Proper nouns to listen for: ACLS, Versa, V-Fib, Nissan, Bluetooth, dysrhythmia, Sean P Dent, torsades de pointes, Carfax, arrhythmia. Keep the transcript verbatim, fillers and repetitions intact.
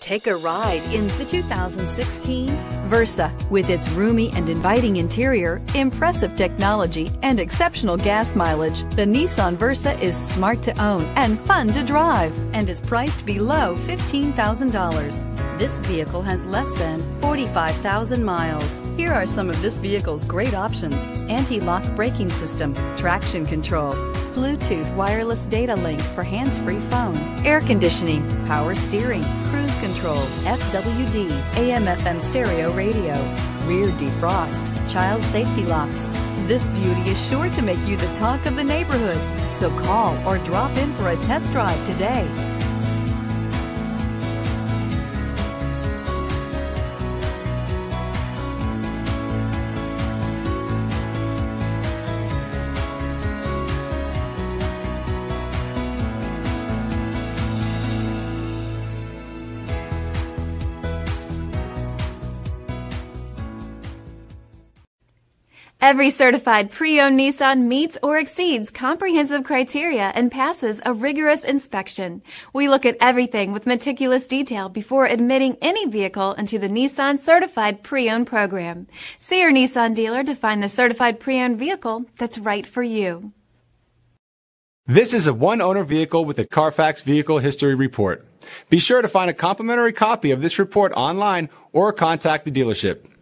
Take a ride in the two thousand sixteen Versa. With its roomy and inviting interior, impressive technology, and exceptional gas mileage, the Nissan Versa is smart to own and fun to drive and is priced below fifteen thousand dollars. This vehicle has less than forty-five thousand miles. Here are some of this vehicle's great options: anti-lock braking system, traction control, Bluetooth wireless data link for hands-free phone, air conditioning, power steering, cruise control, F W D, A M F M stereo radio, rear defrost, child safety locks. This beauty is sure to make you the talk of the neighborhood, so call or drop in for a test drive today. Every certified pre-owned Nissan meets or exceeds comprehensive criteria and passes a rigorous inspection. We look at everything with meticulous detail before admitting any vehicle into the Nissan Certified Pre-Owned Program. See your Nissan dealer to find the certified pre-owned vehicle that's right for you. This is a one-owner vehicle with a Carfax Vehicle History Report. Be sure to find a complimentary copy of this report online or contact the dealership.